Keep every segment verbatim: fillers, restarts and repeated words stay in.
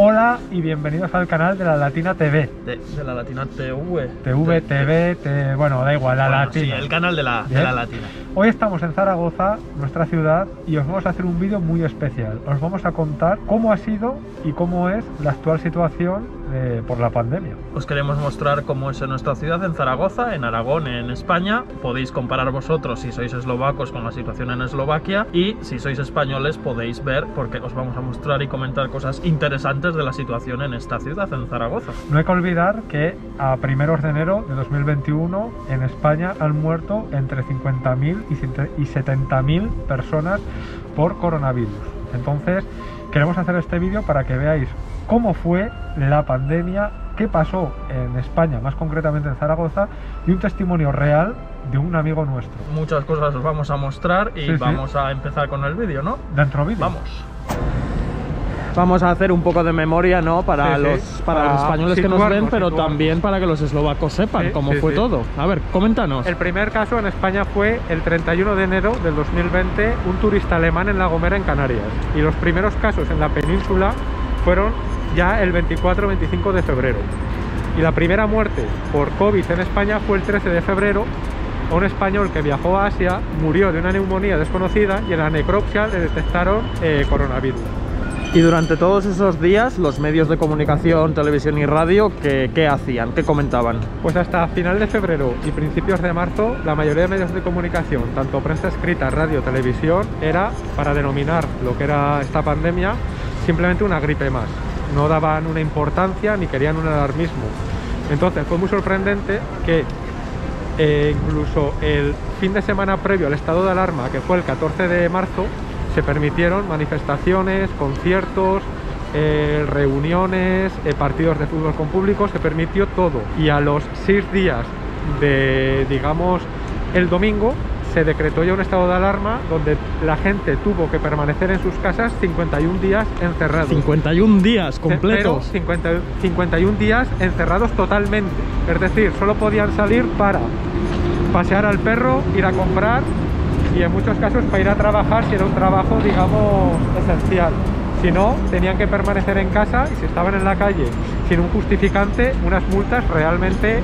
Hola y bienvenidos al canal de La Latina T V. De, de La Latina TV. TV, TV, TV bueno, da igual, La bueno, Latina. Sí, el canal de la, de la Latina. Hoy estamos en Zaragoza, nuestra ciudad, y os vamos a hacer un vídeo muy especial. Os vamos a contar cómo ha sido y cómo es la actual situación Eh, por la pandemia. Os queremos mostrar cómo es en nuestra ciudad, en Zaragoza, en Aragón, en España. Podéis comparar vosotros, si sois eslovacos, con la situación en Eslovaquia, y si sois españoles podéis ver, porque os vamos a mostrar y comentar cosas interesantes de la situación en esta ciudad, en Zaragoza. No hay que olvidar que a primeros de enero de dos mil veintiuno en España han muerto entre cincuenta mil y setenta mil personas por coronavirus. Entonces queremos hacer este vídeo para que veáis cómo fue la pandemia, qué pasó en España, más concretamente en Zaragoza, y un testimonio real de un amigo nuestro. Muchas cosas os vamos a mostrar y sí, vamos sí. a empezar con el vídeo, ¿no? Dentro vídeo. Vamos. Vamos a hacer un poco de memoria, ¿no? Para, sí, los, sí. para, para los españoles que nos ven, pero situarnos. También para que los eslovacos sepan sí, cómo sí, fue sí. todo. A ver, coméntanos. El primer caso en España fue el treinta y uno de enero del dos mil veinte, un turista alemán en La Gomera, en Canarias. Y los primeros casos en la península fueron ya el veinticuatro a veinticinco de febrero. Y la primera muerte por COVID en España fue el trece de febrero. Un español que viajó a Asia murió de una neumonía desconocida y en la necropsia le detectaron eh, coronavirus. Y durante todos esos días, los medios de comunicación, televisión y radio, ¿qué, qué hacían? ¿Qué comentaban? Pues hasta final de febrero y principios de marzo, la mayoría de medios de comunicación, tanto prensa escrita, radio, televisión, era para denominar lo que era esta pandemia simplemente una gripe más. No daban una importancia ni querían un alarmismo. Entonces fue muy sorprendente que eh, incluso el fin de semana previo al estado de alarma, que fue el catorce de marzo, se permitieron manifestaciones, conciertos, eh, reuniones, eh, partidos de fútbol con público, se permitió todo. Y a los seis días de, digamos, el domingo, se decretó ya un estado de alarma donde la gente tuvo que permanecer en sus casas cincuenta y un días encerrados. cincuenta y un días completos. cincuenta, cincuenta y un días encerrados totalmente. Es decir, solo podían salir para pasear al perro, ir a comprar y en muchos casos para ir a trabajar si era un trabajo, digamos, esencial. Si no, tenían que permanecer en casa y si estaban en la calle sin un justificante, unas multas realmente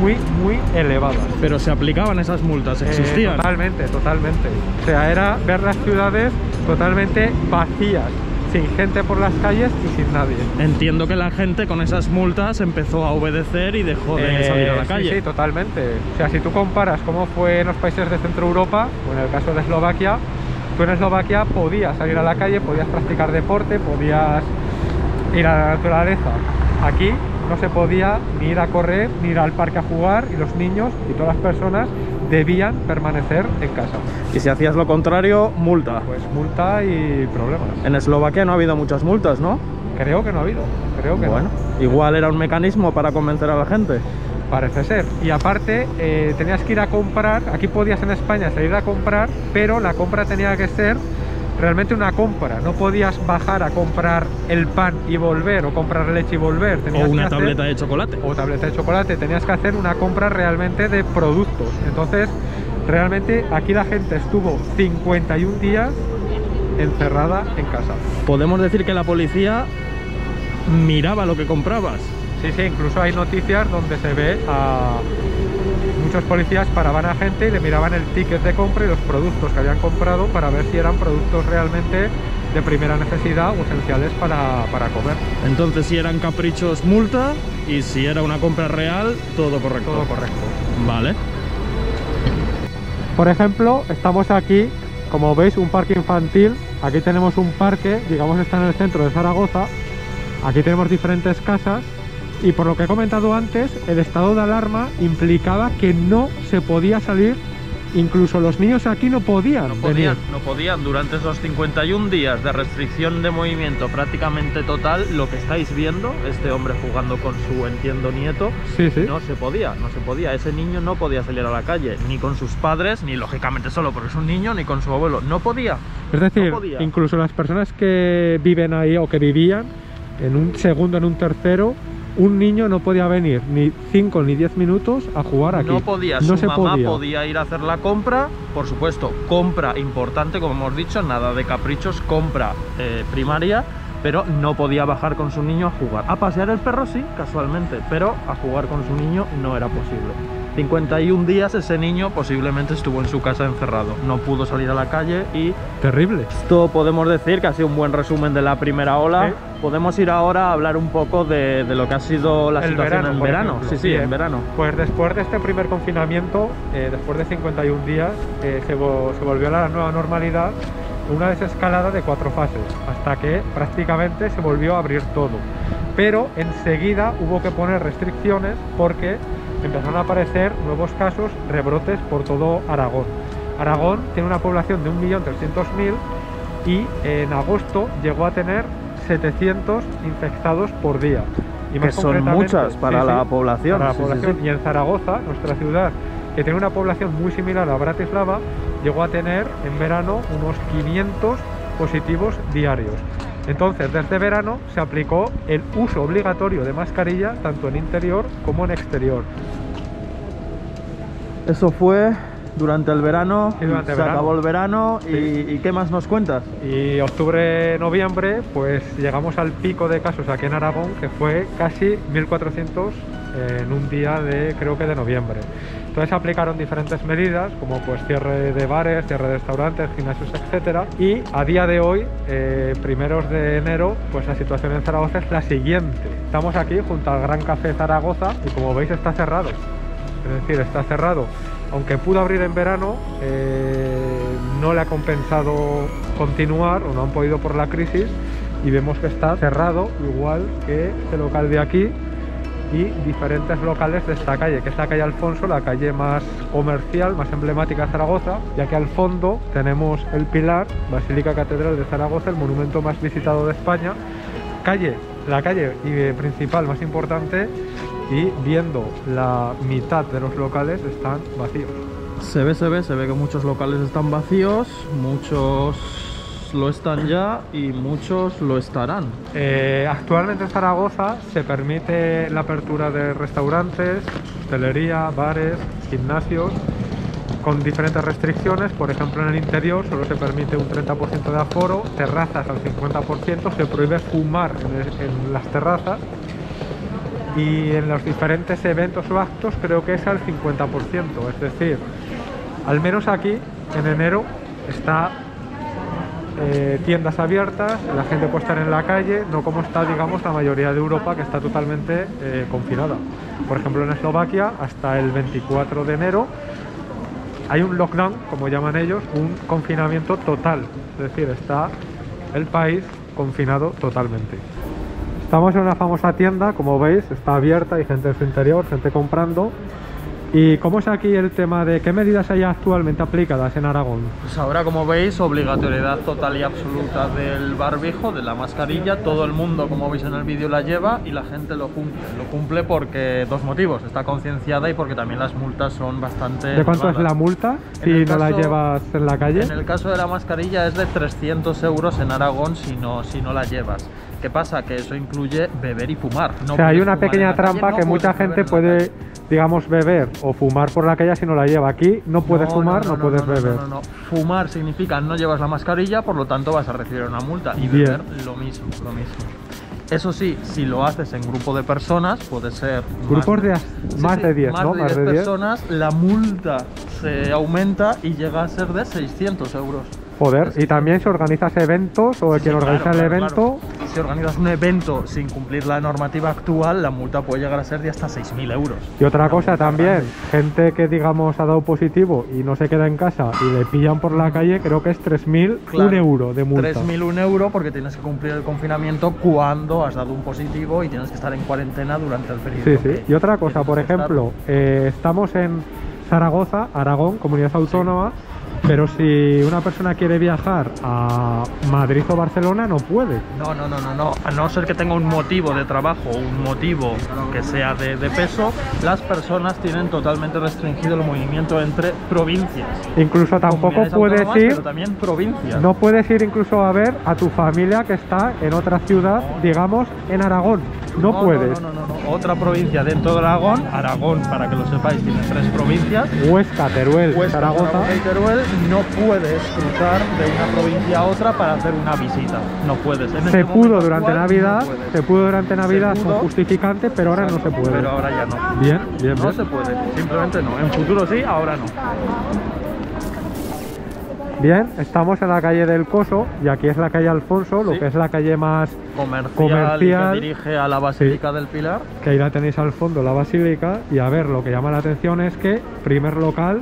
muy, muy elevadas. Pero se aplicaban esas multas, existían. Eh, totalmente, totalmente. O sea, era ver las ciudades totalmente vacías, sin gente por las calles y sin nadie. Entiendo que la gente con esas multas empezó a obedecer y dejó de eh, salir a la calle. Sí, sí, totalmente. O sea, si tú comparas cómo fue en los países de Centro Europa, o en el caso de Eslovaquia, tú en Eslovaquia podías salir a la calle, podías practicar deporte, podías ir a la naturaleza. Aquí no se podía ni ir a correr, ni ir al parque a jugar, y los niños y todas las personas debían permanecer en casa. Y si hacías lo contrario, multa. Pues multa y problemas. En Eslovaquia no ha habido muchas multas, ¿no? Creo que no ha habido, creo que bueno, no. Igual era un mecanismo para convencer a la gente. Parece ser. Y aparte, eh, tenías que ir a comprar, aquí podías en España salir a comprar, pero la compra tenía que ser realmente una compra. No podías bajar a comprar el pan y volver, o comprar leche y volver. Tenías o una que hacer, tableta de chocolate. O tableta de chocolate. Tenías que hacer una compra realmente de productos. Entonces, realmente aquí la gente estuvo cincuenta y un días encerrada en casa. Podemos decir que la policía miraba lo que comprabas. Sí, sí, incluso hay noticias donde se ve a muchos policías paraban a gente y le miraban el ticket de compra y los productos que habían comprado para ver si eran productos realmente de primera necesidad o esenciales para, para comer. Entonces, si eran caprichos, multa, y si era una compra real, todo correcto. Todo correcto. Vale. Por ejemplo, estamos aquí, como veis, un parque infantil. Aquí tenemos un parque, digamos, está en el centro de Zaragoza. Aquí tenemos diferentes casas. Y por lo que he comentado antes, el estado de alarma implicaba que no se podía salir, incluso los niños aquí no podían. No podían, venir. No podían. Durante esos cincuenta y un días de restricción de movimiento prácticamente total, lo que estáis viendo, este hombre jugando con su, entiendo, nieto, sí, sí. no se podía, no se podía. Ese niño no podía salir a la calle, ni con sus padres, ni lógicamente solo porque es un niño, ni con su abuelo. No podía. Es decir, no podía. Incluso las personas que viven ahí o que vivían, en un segundo, en un tercero, un niño no podía venir ni cinco ni diez minutos a jugar aquí. No podía, no su mamá podía. podía ir a hacer la compra, por supuesto, compra importante, como hemos dicho, nada de caprichos, compra eh, primaria, pero no podía bajar con su niño a jugar. A pasear el perro sí, casualmente, pero a jugar con su niño no era posible. cincuenta y un días ese niño posiblemente estuvo en su casa encerrado, no pudo salir a la calle y... ¡terrible! Esto podemos decir que ha sido un buen resumen de la primera ola. ¿Eh? Podemos ir ahora a hablar un poco de, de lo que ha sido la el situación verano, en verano. Ejemplo. Sí, sí, sí en eh, verano. Pues después de este primer confinamiento, eh, después de cincuenta y un días, eh, se, vo se volvió a la nueva normalidad, una desescalada de cuatro fases, hasta que prácticamente se volvió a abrir todo. Pero enseguida hubo que poner restricciones porque empezaron a aparecer nuevos casos, rebrotes por todo Aragón. Aragón tiene una población de un millón trescientos mil y en agosto llegó a tener setecientos infectados por día. Y más que son muchas para sí, la sí, población. Para la sí, población. Sí, sí. Y en Zaragoza, nuestra ciudad, que tiene una población muy similar a Bratislava, llegó a tener en verano unos quinientos positivos diarios. Entonces, desde verano se aplicó el uso obligatorio de mascarilla tanto en interior como en exterior. Eso fue durante el verano, sí, durante el se verano. acabó el verano sí. y, y ¿qué más nos cuentas? Y octubre, noviembre, pues llegamos al pico de casos aquí en Aragón, que fue casi mil cuatrocientos en un día de, creo que de noviembre. Entonces aplicaron diferentes medidas como pues cierre de bares, cierre de restaurantes, gimnasios, etcétera. Y a día de hoy, eh, primeros de enero, pues la situación en Zaragoza es la siguiente. Estamos aquí junto al Gran Café Zaragoza y como veis está cerrado. Es decir, está cerrado. Aunque pudo abrir en verano, eh, no le ha compensado continuar o no han podido por la crisis y vemos que está cerrado igual que este local de aquí y diferentes locales de esta calle, que es la calle Alfonso, la calle más comercial, más emblemática de Zaragoza, ya que al fondo tenemos el Pilar, Basílica Catedral de Zaragoza, el monumento más visitado de España, calle, la calle principal más importante, y viendo la mitad de los locales están vacíos. Se ve, se ve, se ve que muchos locales están vacíos, muchos lo están ya y muchos lo estarán. Eh, actualmente en Zaragoza se permite la apertura de restaurantes, hostelería, bares, gimnasios, con diferentes restricciones. Por ejemplo, en el interior solo se permite un treinta por ciento de aforo, terrazas al cincuenta por ciento, se prohíbe fumar en, el, en las terrazas y en los diferentes eventos o actos creo que es al cincuenta por ciento, es decir, al menos aquí en enero está... Eh, tiendas abiertas, la gente puede estar en la calle, no como está, digamos, la mayoría de Europa, que está totalmente eh, confinada. Por ejemplo, en Eslovaquia, hasta el veinticuatro de enero, hay un lockdown, como llaman ellos, un confinamiento total. Es decir, está el país confinado totalmente. Estamos en una famosa tienda, como veis, está abierta, hay gente en su interior, gente comprando. ¿Y cómo es aquí el tema de qué medidas hay actualmente aplicadas en Aragón? Pues ahora, como veis, obligatoriedad total y absoluta del barbijo, de la mascarilla. Todo el mundo, como veis en el vídeo, la lleva y la gente lo cumple. Lo cumple porque dos motivos. Está concienciada y porque también las multas son bastante... ¿De cuánto elevadas. Es la multa si caso, no la llevas en la calle? En el caso de la mascarilla es de trescientos euros en Aragón si no, si no la llevas. ¿Qué pasa? Que eso incluye beber y fumar. No o sea, hay una pequeña trampa calle, que no mucha gente puede... digamos, beber o fumar por la calle si no la lleva. Aquí no puedes no, fumar, no, no, no puedes no, no, beber. No, no, no. Fumar significa no llevas la mascarilla, por lo tanto vas a recibir una multa. Y Bien. beber lo mismo, lo mismo. Eso sí, si lo haces en grupo de personas, puede ser... Grupos de más de diez, ¿no? Más de diez personas, la multa se aumenta y llega a ser de seiscientos euros. Joder, y también si organizas eventos o sí, quien organiza claro, el claro, evento... Claro. Si organizas un evento sin cumplir la normativa actual, la multa puede llegar a ser de hasta seis mil euros. Y otra la cosa también, gente que digamos ha dado positivo y no se queda en casa y le pillan por la calle, creo que es tres mil un claro, euro de multa. tres mil un euro porque tienes que cumplir el confinamiento cuando has dado un positivo y tienes que estar en cuarentena durante el periodo. Sí, sí. Y otra cosa, por ejemplo, eh, estamos en Zaragoza, Aragón, comunidad autónoma, sí. Pero si una persona quiere viajar a Madrid o Barcelona, no puede. No, no, no, no, no. A no ser que tenga un motivo de trabajo, un motivo que sea de, de peso, las personas tienen totalmente restringido el movimiento entre provincias. Incluso tampoco puedes ir... Pero también provincias. No puedes ir incluso a ver a tu familia que está en otra ciudad, digamos, en Aragón. No, no puedes. No, no, no, no. Otra provincia dentro de Aragón. Aragón, para que lo sepáis, tiene tres provincias. Huesca, Teruel, Huesca, Zaragoza. Zaragoza y Teruel. No puedes cruzar de una provincia a otra para hacer una visita. No puedes. En se, este pudo actual, Navidad, no puedes. se pudo durante Navidad, se pudo durante Navidad con justificante, pero ahora Exacto, no se puede. Pero ahora ya no. Bien, bien, No bien. se puede, simplemente no. En futuro sí, ahora no. Bien, estamos en la calle del Coso y aquí es la calle Alfonso, sí. lo que es la calle más comercial, comercial que dirige a la Basílica sí. del Pilar. Que ahí la tenéis al fondo, la Basílica, y a ver, lo que llama la atención es que primer local,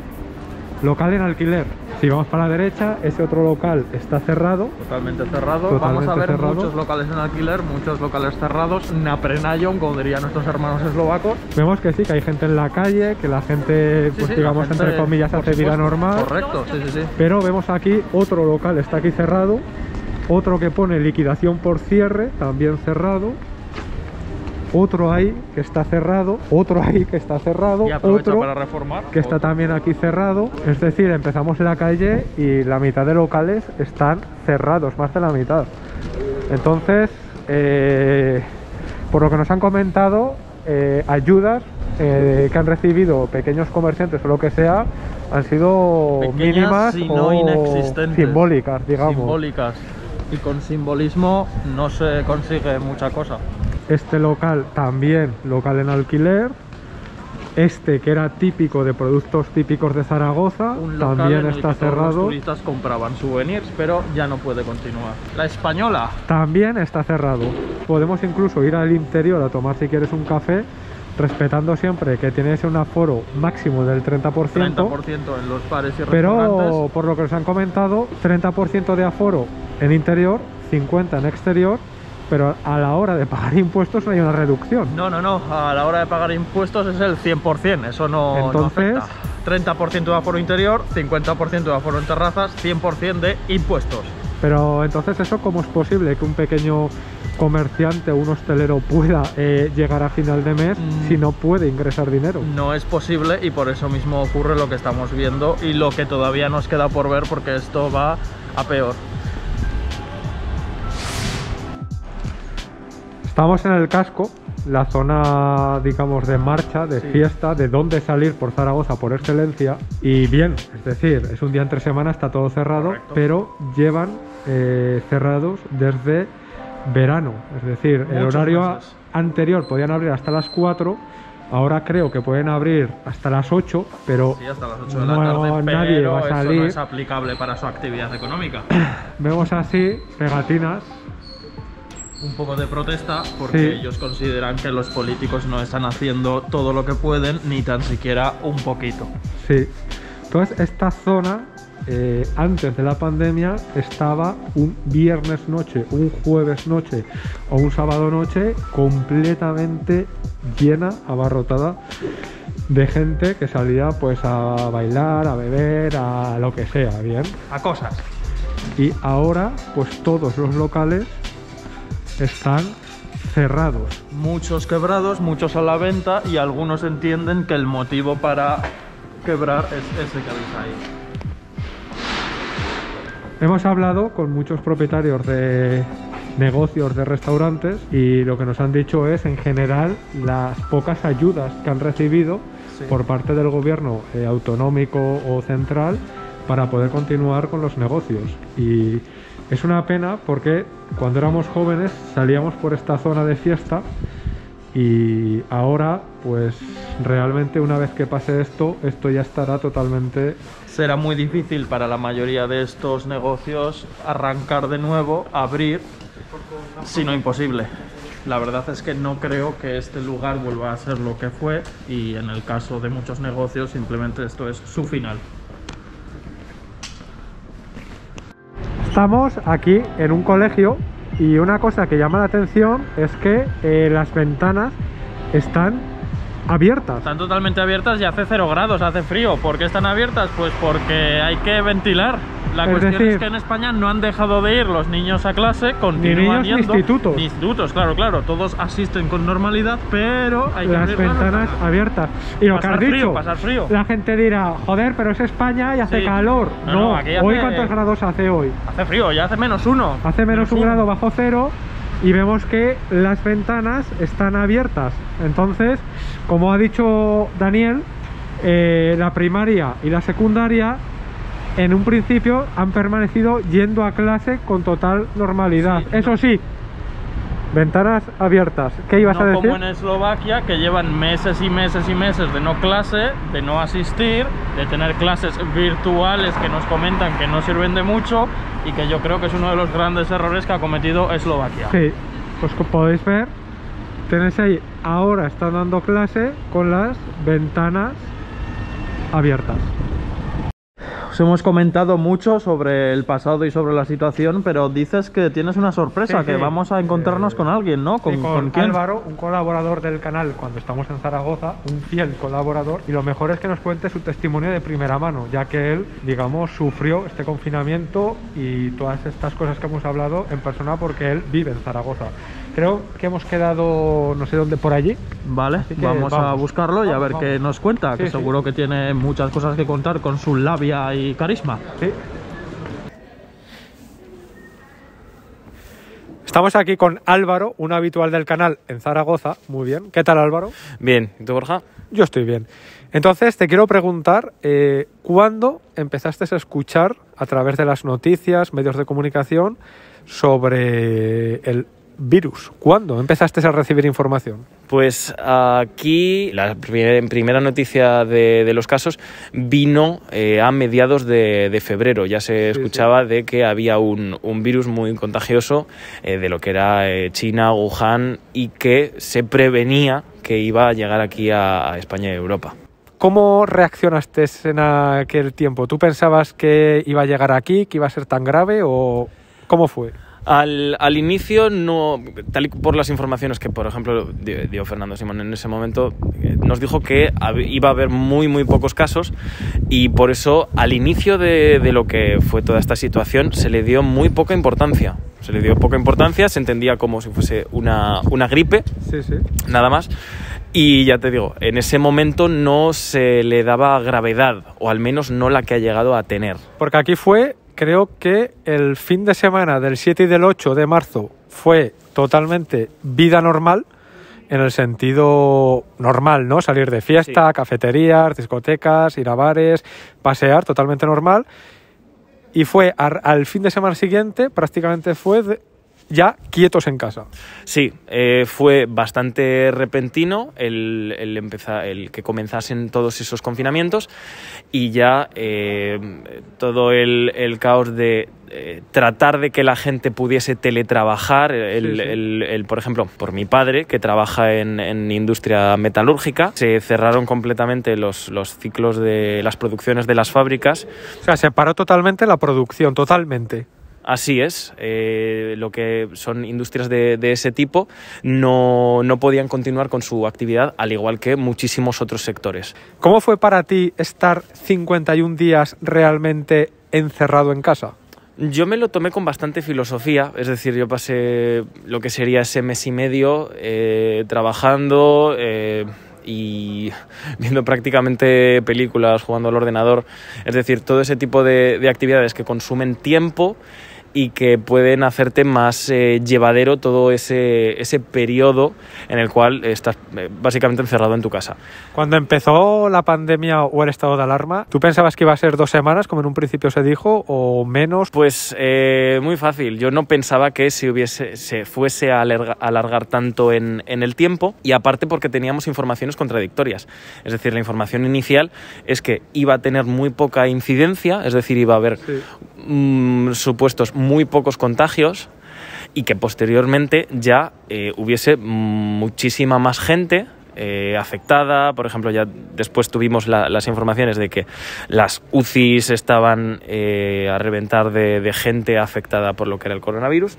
local en alquiler. Si vamos para la derecha, ese otro local está cerrado. Totalmente cerrado. Totalmente vamos a ver cerrado. muchos locales en alquiler, muchos locales cerrados, na prenayon, como dirían nuestros hermanos eslovacos. Vemos que sí, que hay gente en la calle, que la gente, sí, pues sí, digamos, gente, entre comillas, hace supuesto, vida normal. Correcto, sí, sí, sí. Pero vemos aquí otro local, está aquí cerrado. Otro que pone liquidación por cierre, también cerrado. Otro ahí que está cerrado, otro ahí que está cerrado, otro para reformar, que está otro. también aquí cerrado. Es decir, empezamos en la calle y la mitad de locales están cerrados, más de la mitad. Entonces, eh, por lo que nos han comentado, eh, ayudas eh, que han recibido pequeños comerciantes o lo que sea, han sido Pequeñas, mínimas si no o simbólicas, digamos. Simbólicas. Y con simbolismo no se consigue mucha cosa. Este local también, local en alquiler. Este que era típico de productos típicos de Zaragoza, un local también en el está que cerrado. Todos los turistas compraban souvenirs, pero ya no puede continuar. La Española también está cerrado. Podemos incluso ir al interior a tomar si quieres un café, respetando siempre que tienes un aforo máximo del treinta por ciento, treinta por ciento en los bares y restaurantes. Pero por lo que os han comentado, treinta por ciento de aforo en interior, cincuenta por ciento en exterior. Pero a la hora de pagar impuestos no hay una reducción. No, no, no. A la hora de pagar impuestos es el cien por cien. Eso no, Entonces, no afecta. treinta por ciento de aforo interior, cincuenta por ciento de aforo en terrazas, cien por cien de impuestos. Pero entonces, ¿eso cómo es posible que un pequeño comerciante o un hostelero pueda eh, llegar a final de mes mm. si no puede ingresar dinero? No es posible y por eso mismo ocurre lo que estamos viendo y lo que todavía nos queda por ver, porque esto va a peor. Estamos en el casco, la zona, digamos, de marcha, de sí. fiesta, de dónde salir por Zaragoza por excelencia. Y bien, es decir, es un día entre semana, está todo cerrado, Correcto. pero llevan eh, cerrados desde verano. Es decir, Muchas el horario gracias. anterior podían abrir hasta las cuatro, ahora creo que pueden abrir hasta las ocho, pero sí, hasta las ocho de la no, tarde, nadie pero va a salir. Eso no es aplicable para su actividad económica. Vemos así pegatinas. Un poco de protesta porque sí. ellos consideran que los políticos no están haciendo todo lo que pueden, ni tan siquiera un poquito. Sí. Entonces esta zona, eh, antes de la pandemia, estaba un viernes noche, un jueves noche o un sábado noche completamente llena, abarrotada de gente que salía pues a bailar, a beber, a lo que sea, ¿bien? A cosas. Y ahora pues todos los locales están cerrados. Muchos quebrados, muchos a la venta, y algunos entienden que el motivo para quebrar es ese que habéis ahí. Hemos hablado con muchos propietarios de negocios, de restaurantes, y lo que nos han dicho es, en general, las pocas ayudas que han recibido sí. por parte del gobierno eh, autonómico o central para poder continuar con los negocios. Y es una pena porque cuando éramos jóvenes salíamos por esta zona de fiesta y ahora, pues realmente una vez que pase esto, esto ya estará totalmente... Será muy difícil para la mayoría de estos negocios arrancar de nuevo, abrir, si no imposible. La verdad es que no creo que este lugar vuelva a ser lo que fue, y en el caso de muchos negocios simplemente esto es su final. Estamos aquí en un colegio y una cosa que llama la atención es que eh, las ventanas están abiertas. Están totalmente abiertas y hace cero grados, hace frío. ¿Por qué están abiertas? Pues porque hay que ventilar. La es cuestión decir, es que en España no han dejado de ir los niños a clase, continúan ni niños, yendo. Ni institutos. Ni institutos, claro, claro. Todos asisten con normalidad, pero hay que abrir las ventanas abiertas. Y lo que has dicho, pasar frío. La gente dirá, joder, pero es España y hace sí. calor. No, no, no aquí hace, hoy ¿cuántos grados hace hoy? Hace frío, ya hace menos uno. Hace menos, menos un uno. grado bajo cero. y vemos que las ventanas están abiertas. Entonces, como ha dicho Daniel, eh, la primaria y la secundaria en un principio han permanecido yendo a clase con total normalidad. Sí, eso no. sí, ventanas abiertas. ¿Qué ibas no a decir? Como en Eslovaquia, que llevan meses y meses y meses de no clase, de no asistir, de tener clases virtuales que nos comentan que no sirven de mucho y que yo creo que es uno de los grandes errores que ha cometido Eslovaquia. Sí, pues como podéis ver, tenéis ahí, ahora están dando clase con las ventanas abiertas. Os hemos comentado mucho sobre el pasado y sobre la situación, pero dices que tienes una sorpresa, sí, que sí. vamos a encontrarnos eh, con alguien, ¿no? Con, sí, con, ¿con Álvaro, un colaborador del canal cuando estamos en Zaragoza, un fiel colaborador, y lo mejor es que nos cuente su testimonio de primera mano, ya que él, digamos, sufrió este confinamiento y todas estas cosas que hemos hablado en persona porque él vive en Zaragoza. Creo que hemos quedado, no sé dónde, por allí. Vale, vamos, vamos a buscarlo vamos, y a ver vamos. qué nos cuenta, sí, que sí. seguro que tiene muchas cosas que contar con su labia y carisma. Sí. Estamos aquí con Álvaro, un habitual del canal en Zaragoza. Muy bien. ¿Qué tal, Álvaro? Bien. ¿Y tú, Borja? Yo estoy bien. Entonces, te quiero preguntar, eh, ¿cuándo empezaste a escuchar a través de las noticias, medios de comunicación, sobre el virus? ¿Cuándo empezaste a recibir información? Pues aquí la primer, primera noticia de, de los casos vino eh, a mediados de, de febrero. Ya se sí, escuchaba sí. de que había un, un virus muy contagioso eh, de lo que era eh, China, Wuhan, y que se prevenía que iba a llegar aquí a, a España y Europa. ¿Cómo reaccionaste en aquel tiempo? ¿Tú pensabas que iba a llegar aquí, que iba a ser tan grave, o cómo fue? Al, al inicio, no, tal y por las informaciones que, por ejemplo, dio Fernando Simón en ese momento, nos dijo que iba a haber muy, muy pocos casos, y por eso al inicio de, de lo que fue toda esta situación se le dio muy poca importancia. Se le dio poca importancia, se entendía como si fuese una, una gripe, sí, sí. nada más. Y ya te digo, en ese momento no se le daba gravedad, o al menos no la que ha llegado a tener. Porque aquí fue... Creo que el fin de semana del siete y del ocho de marzo fue totalmente vida normal, en el sentido normal, ¿no? Salir de fiesta, sí. cafeterías, discotecas, ir a bares, pasear, totalmente normal. Y fue a, al fin de semana siguiente, prácticamente fue... De, ya quietos en casa. Sí, eh, fue bastante repentino el, el, empezar, el que comenzasen todos esos confinamientos y ya eh, todo el, el caos de eh, tratar de que la gente pudiese teletrabajar. El, sí, sí. El, el, por ejemplo, por mi padre, que trabaja en, en industria metalúrgica, se cerraron completamente los, los ciclos de las producciones de las fábricas. O sea, se paró totalmente la producción, totalmente. Así es, eh, lo que son industrias de, de ese tipo no, no podían continuar con su actividad, al igual que muchísimos otros sectores. ¿Cómo fue para ti estar cincuenta y un días realmente encerrado en casa? Yo me lo tomé con bastante filosofía, es decir, yo pasé lo que sería ese mes y medio eh, trabajando... Eh, y viendo prácticamente películas, jugando al ordenador, es decir, todo ese tipo de, de actividades que consumen tiempo y que pueden hacerte más eh, llevadero todo ese, ese periodo en el cual estás eh, básicamente encerrado en tu casa. Cuando empezó la pandemia o el estado de alarma, ¿tú pensabas que iba a ser dos semanas, como en un principio se dijo, o menos? Pues eh, muy fácil. Yo no pensaba que se, hubiese, se fuese a alargar, alargar tanto en, en el tiempo, y aparte porque teníamos informaciones contradictorias. Es decir, la información inicial es que iba a tener muy poca incidencia, es decir, iba a haber sí. mmm, supuestos muy pocos contagios, y que posteriormente ya eh, hubiese muchísima más gente eh, afectada. Por ejemplo, ya después tuvimos la, las informaciones de que las U C I estaban eh, a reventar de, de gente afectada por lo que era el coronavirus,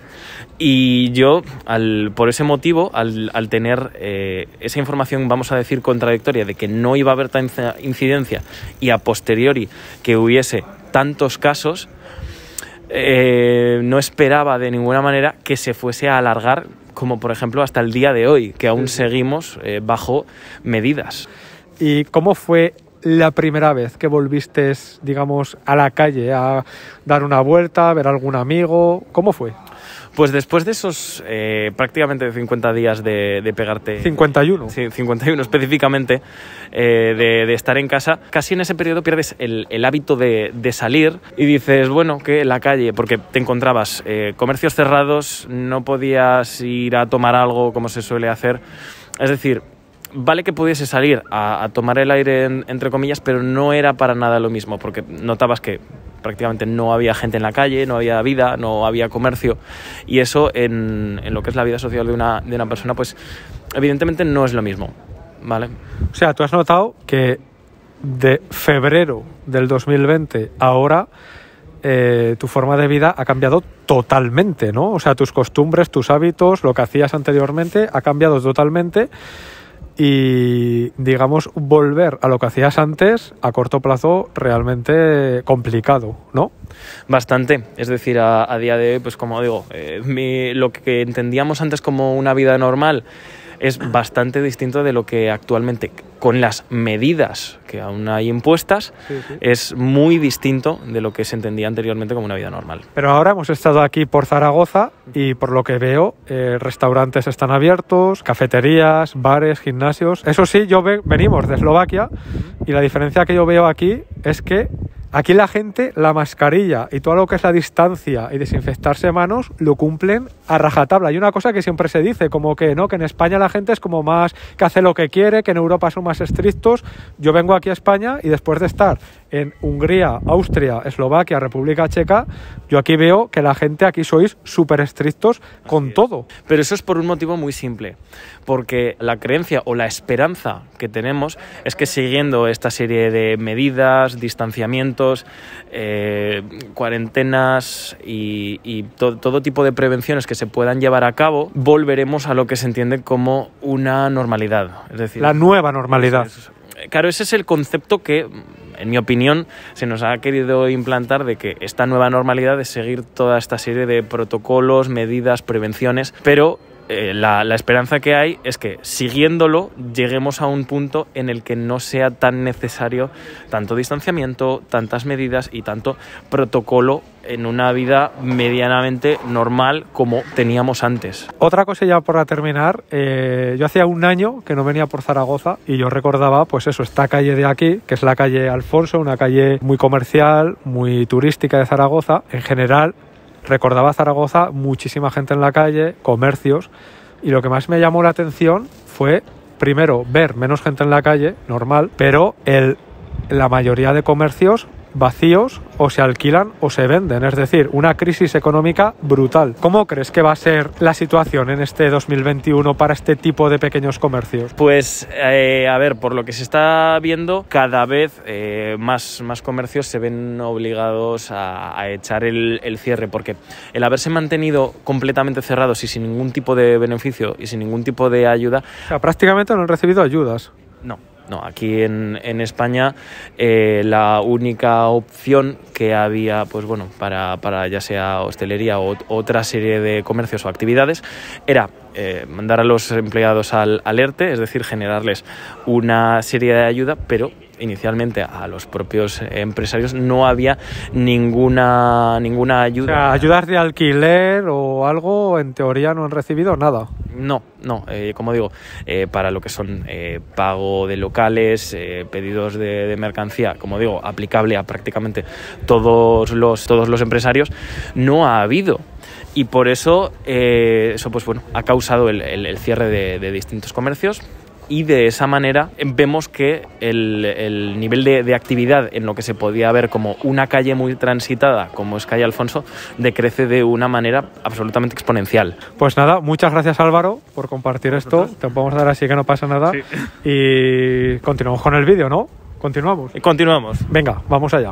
y yo al, por ese motivo, al, al tener eh, esa información, vamos a decir, contradictoria, de que no iba a haber tanta incidencia y a posteriori que hubiese tantos casos, Eh, no esperaba de ninguna manera que se fuese a alargar, como por ejemplo hasta el día de hoy, que aún sí. seguimos eh, bajo medidas. ¿Y cómo fue la primera vez que volviste, digamos, a la calle, a dar una vuelta, a ver a algún amigo? ¿Cómo fue? Pues después de esos eh, prácticamente cincuenta días de, de pegarte... ¿cincuenta y uno? Sí, cincuenta y uno específicamente, eh, de, de estar en casa. Casi en ese periodo pierdes el, el hábito de, de salir y dices, bueno, que la calle, porque te encontrabas eh, comercios cerrados, no podías ir a tomar algo como se suele hacer. Es decir, vale que pudiese salir a, a tomar el aire, en, entre comillas, pero no era para nada lo mismo, porque notabas que prácticamente no había gente en la calle, no había vida, no había comercio, y eso en, en lo que es la vida social de una, de una persona, pues evidentemente no es lo mismo, ¿vale? O sea, tú has notado que de febrero del dos mil veinte ahora eh, tu forma de vida ha cambiado totalmente, ¿no? O sea, tus costumbres, tus hábitos, lo que hacías anteriormente ha cambiado totalmente. Y, digamos, volver a lo que hacías antes a corto plazo realmente complicado, ¿no? Bastante. Es decir, a, a día de hoy, pues como digo, eh, mi, lo que entendíamos antes como una vida normal es bastante distinto de lo que actualmente, con las medidas que aún hay impuestas, sí, sí. Es muy distinto de lo que se entendía anteriormente como una vida normal. Pero ahora hemos estado aquí por Zaragoza y por lo que veo, eh, restaurantes están abiertos, cafeterías, bares, gimnasios. Eso sí, yo ve- venimos de Eslovaquia y la diferencia que yo veo aquí es que aquí la gente, la mascarilla y todo lo que es la distancia y desinfectarse manos lo cumplen a rajatabla. Hay una cosa que siempre se dice, como que no, que en España la gente es como más que hace lo que quiere, que en Europa son más estrictos. Yo vengo aquí a España y después de estar en Hungría, Austria, Eslovaquia, República Checa, yo aquí veo que la gente aquí sois súper estrictos con todo. Pero eso es por un motivo muy simple, porque la creencia o la esperanza que tenemos es que siguiendo esta serie de medidas, distanciamiento, Eh, cuarentenas y, y to- todo tipo de prevenciones que se puedan llevar a cabo, volveremos a lo que se entiende como una normalidad. Es decir, la nueva normalidad. Es, es, claro, ese es el concepto que, en mi opinión, se nos ha querido implantar de que esta nueva normalidad es seguir toda esta serie de protocolos, medidas, prevenciones, pero eh, la, la esperanza que hay es que siguiéndolo lleguemos a un punto en el que no sea tan necesario tanto distanciamiento, tantas medidas y tanto protocolo en una vida medianamente normal como teníamos antes. Otra cosa ya para terminar, eh, yo hacía un año que no venía por Zaragoza y yo recordaba pues eso, esta calle de aquí, que es la calle Alfonso, una calle muy comercial, muy turística de Zaragoza, en general. Recordaba Zaragoza, muchísima gente en la calle, comercios, y lo que más me llamó la atención fue, primero, ver menos gente en la calle, normal, pero el, la mayoría de comercios vacíos o se alquilan o se venden, es decir, una crisis económica brutal. ¿Cómo crees que va a ser la situación en este dos mil veintiuno para este tipo de pequeños comercios? Pues, eh, a ver, por lo que se está viendo, cada vez eh, más, más comercios se ven obligados a, a echar el, el cierre, porque el haberse mantenido completamente cerrados y sin ningún tipo de beneficio y sin ningún tipo de ayuda... O sea, prácticamente no han recibido ayudas. No. No, aquí en, en España eh, la única opción que había, pues bueno, para, para ya sea hostelería o otra serie de comercios o actividades, era eh, mandar a los empleados al, al ERTE, es decir, generarles una serie de ayuda, pero inicialmente a los propios empresarios no había ninguna ninguna ayuda. O sea, ayudas de alquiler o algo, en teoría no han recibido nada. No, no, eh, como digo, eh, para lo que son eh, pago de locales, eh, pedidos de, de mercancía, como digo, aplicable a prácticamente todos los, todos los empresarios, no ha habido. Y por eso, eh, eso pues bueno, ha causado el, el, el cierre de, de distintos comercios. Y de esa manera vemos que el, el nivel de, de actividad en lo que se podía ver como una calle muy transitada, como es calle Alfonso, decrece de una manera absolutamente exponencial. Pues nada, muchas gracias Álvaro por compartir esto. ¿Nosotros? Te podemos dar así que no pasa nada. Sí. Y continuamos con el vídeo, ¿no? Continuamos. Y continuamos. Venga, vamos allá.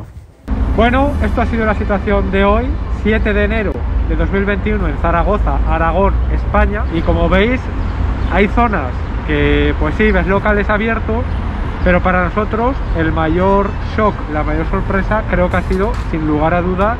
Bueno, esto ha sido la situación de hoy, siete de enero de dos mil veintiuno en Zaragoza, Aragón, España. Y como veis, hay zonas que pues sí, ves locales abiertos, pero para nosotros el mayor shock, la mayor sorpresa creo que ha sido, sin lugar a dudas,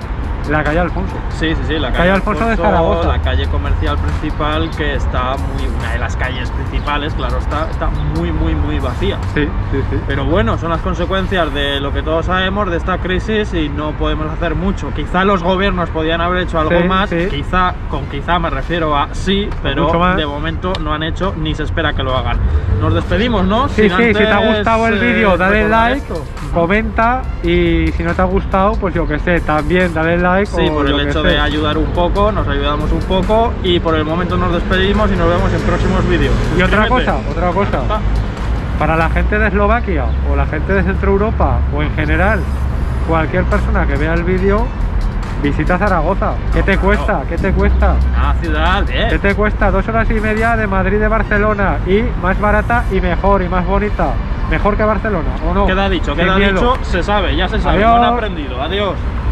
La calle Alfonso. Sí, sí, sí, la, la calle, calle Alfonso, Alfonso de Zaragoza. La calle comercial principal, que está muy, una de las calles principales, claro, está, está muy, muy, muy vacía. Sí, sí, sí. Pero bueno, son las consecuencias de lo que todos sabemos de esta crisis y no podemos hacer mucho. Quizá los gobiernos podían haber hecho algo sí, más, sí. quizá, con quizá me refiero a sí, pero de momento no han hecho ni se espera que lo hagan. Nos despedimos, ¿no? Sí, Sin sí, antes, si te ha gustado el vídeo, eh, dale like, esto. comenta, y si no te ha gustado, pues yo que sé, también dale like. Sí, por el hecho de ayudar un poco, nos ayudamos un poco, y por el momento nos despedimos y nos vemos en próximos vídeos. Y otra cosa, otra cosa, para la gente de Eslovaquia o la gente de Centro Europa o en general, cualquier persona que vea el vídeo, visita Zaragoza. ¿Qué te cuesta? ¿Qué te cuesta? Una ciudad, eh. ¿Qué te cuesta? Dos horas y media de Madrid a Barcelona, y más barata y mejor y más bonita. Mejor que Barcelona, ¿o no? Queda dicho, queda dicho, se sabe, ya se sabe, lo han aprendido. Adiós.